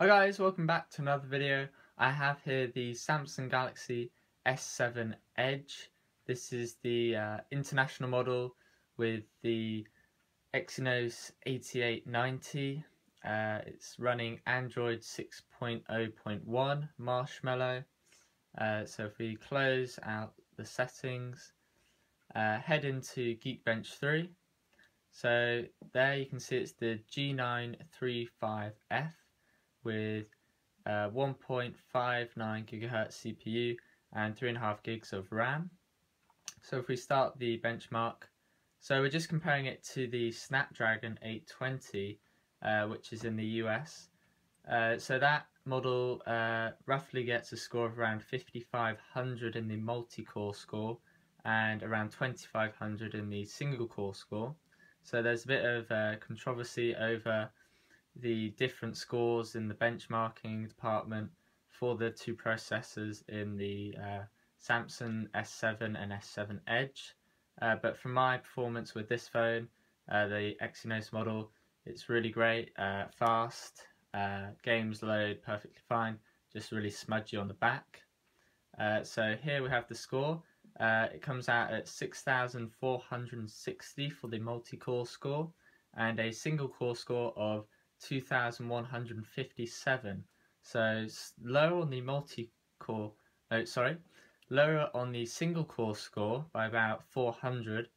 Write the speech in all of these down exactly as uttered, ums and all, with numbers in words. Hi guys, welcome back to another video. I have here the Samsung Galaxy S seven Edge. This is the uh, international model with the Exynos eighty-eight ninety. Uh, it's running Android six point oh point one Marshmallow. Uh, so if we close out the settings, uh, head into Geekbench three. So there you can see it's the G nine three five F. with uh, one point five nine gigahertz C P U and three and a half gigs of RAM. So if we start the benchmark, so we're just comparing it to the Snapdragon eight twenty, uh, which is in the U S. Uh, so that model uh, roughly gets a score of around fifty-five hundred in the multi-core score and around twenty-five hundred in the single-core score. So there's a bit of uh, controversy over the different scores in the benchmarking department for the two processors in the uh, Samsung S seven and S seven Edge, uh, but for my performance with this phone, uh, the Exynos model, it's really great, uh, fast, uh, games load perfectly fine, just really smudgy on the back. Uh, so here we have the score. Uh, it comes out at six thousand four hundred sixty for the multi-core score and a single core score of two thousand one hundred fifty-seven, so lower on the multi-core, oh sorry, lower on the single-core score by about four hundred,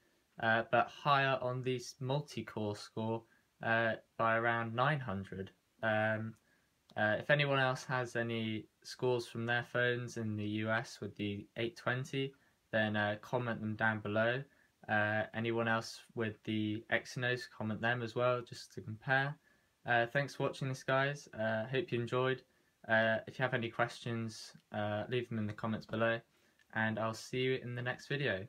uh, but higher on the multi-core score uh, by around nine hundred. Um, uh, if anyone else has any scores from their phones in the U S with the eight twenty, then uh, comment them down below. Uh, anyone else with the Exynos, comment them as well, just to compare. Uh, thanks for watching this, guys. Uh, hope you enjoyed. Uh, if you have any questions, uh, leave them in the comments below, and I'll see you in the next video.